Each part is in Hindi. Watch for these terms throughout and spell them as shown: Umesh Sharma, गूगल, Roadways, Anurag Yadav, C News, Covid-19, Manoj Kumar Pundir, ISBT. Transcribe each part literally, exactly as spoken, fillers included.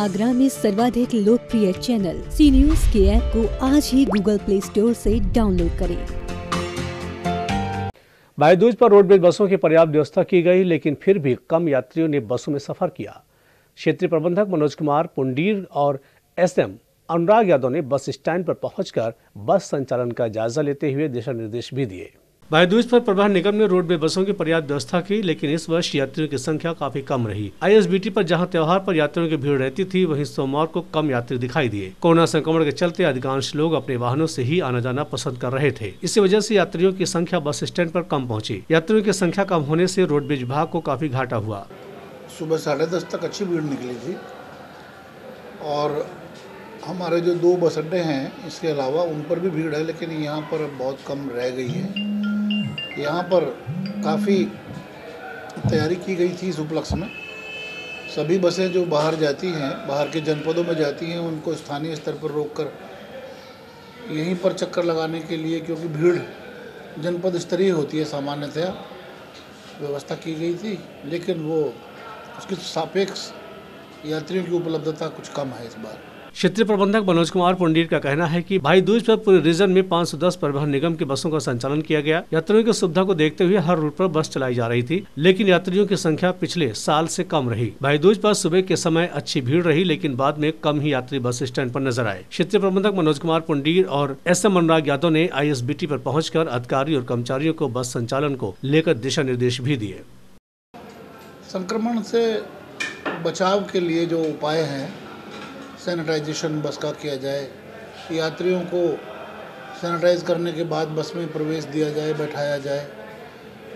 आगरा में सर्वाधिक लोकप्रिय चैनल सी न्यूज के ऐप को आज ही गूगल प्ले स्टोर से डाउनलोड करें। भाईदूज पर रोडवेज बसों की पर्याप्त व्यवस्था की गई, लेकिन फिर भी कम यात्रियों ने बसों में सफर किया। क्षेत्रीय प्रबंधक मनोज कुमार पुंडीर और एसएम अनुराग यादव ने बस स्टैंड पर पहुंचकर बस संचालन का जायजा लेते हुए दिशा निर्देश भी दिए। भाईदूज पर परिवहन निगम ने रोडवे बसों की पर्याप्त व्यवस्था की, लेकिन इस वर्ष यात्रियों की संख्या काफी कम रही। आईएसबीटी पर जहां त्यौहार पर यात्रियों की भीड़ रहती थी, वहीं सोमवार को कम यात्री दिखाई दिए। कोरोना संक्रमण के चलते अधिकांश लोग अपने वाहनों से ही आना जाना पसंद कर रहे थे। इसी वजह से यात्रियों की संख्या बस स्टैंड पर कम पहुँची। यात्रियों की संख्या कम होने से रोडवेज विभाग को काफी घाटा हुआ। सुबह साढ़े दस तक अच्छी भीड़ निकली थी और हमारे जो दो बस अड्डे हैं इसके अलावा उन पर भी भीड़ है, लेकिन यहाँ पर बहुत कम रह गई है। यहाँ पर काफ़ी तैयारी की गई थी। इस उपलक्ष्य में सभी बसें जो बाहर जाती हैं, बाहर के जनपदों में जाती हैं, उनको स्थानीय स्तर पर रोककर यहीं पर चक्कर लगाने के लिए, क्योंकि भीड़ जनपद स्तरीय होती है, सामान्यतः व्यवस्था की गई थी, लेकिन वो उसके सापेक्ष यात्रियों की उपलब्धता कुछ कम है इस बार। क्षेत्रीय प्रबंधक मनोज कुमार पुंडीर का कहना है कि भाईदूज पर पूरे रीजन में पाँच सौ दस परिवहन निगम की बसों का संचालन किया गया। यात्रियों की सुविधा को देखते हुए हर रूट पर बस चलाई जा रही थी, लेकिन यात्रियों की संख्या पिछले साल से कम रही। भाईदूज पर सुबह के समय अच्छी भीड़ रही, लेकिन बाद में कम ही यात्री बस स्टैंड पर नजर आए। क्षेत्रीय प्रबंधक मनोज कुमार पुंडीर और एस एम अनुराग यादव ने आई एस बी टी पर पहुँचकर अधिकारी और कर्मचारियों को बस संचालन को लेकर दिशा निर्देश भी दिए। संक्रमण से बचाव के लिए जो उपाय हैं, सैनिटाइजेशन बस का किया जाए, यात्रियों को सैनिटाइज करने के बाद बस में प्रवेश दिया जाए, बैठाया जाए,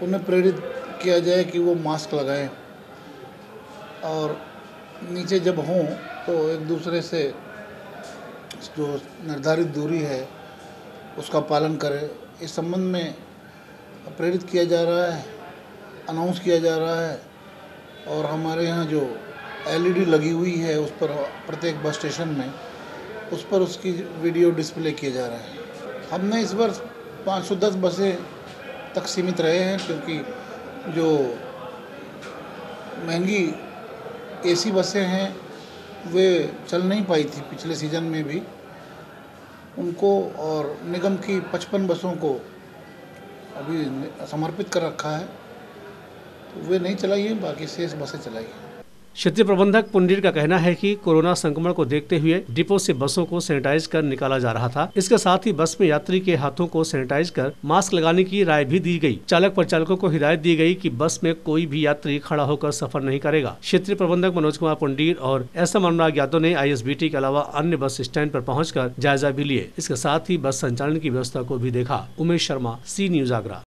उन्हें प्रेरित किया जाए कि वो मास्क लगाएं और नीचे जब हों तो एक दूसरे से जो निर्धारित दूरी है उसका पालन करें। इस संबंध में प्रेरित किया जा रहा है, अनाउंस किया जा रहा है और हमारे यहाँ जो एलईडी लगी हुई है उस पर प्रत्येक बस स्टेशन में उस पर उसकी वीडियो डिस्प्ले किए जा रहे हैं। हमने इस वर्ष पाँच सौ दस बसें तक सीमित रहे हैं, क्योंकि जो महंगी एसी बसें हैं वे चल नहीं पाई थी पिछले सीजन में भी, उनको और निगम की पचपन बसों को अभी समर्पित कर रखा है, तो वे नहीं चलाई हैं, बाकी शेष बसें चलाई हैं। क्षेत्रीय प्रबंधक पुंडीर का कहना है कि कोरोना संक्रमण को देखते हुए डिपो से बसों को सैनिटाइज कर निकाला जा रहा था। इसके साथ ही बस में यात्री के हाथों को सैनिटाइज कर मास्क लगाने की राय भी दी गई। चालक परिचालकों को हिदायत दी गई कि बस में कोई भी यात्री खड़ा होकर सफर नहीं करेगा। क्षेत्रीय प्रबंधक मनोज कुमार पुंडीर और एस एम अनुराग यादव ने आई एस बी टी के अलावा अन्य बस स्टैंड पर पहुँच कर जायजा भी लिए। इसके साथ ही बस संचालन की व्यवस्था को भी देखा। Umesh Sharma, C news, Agra.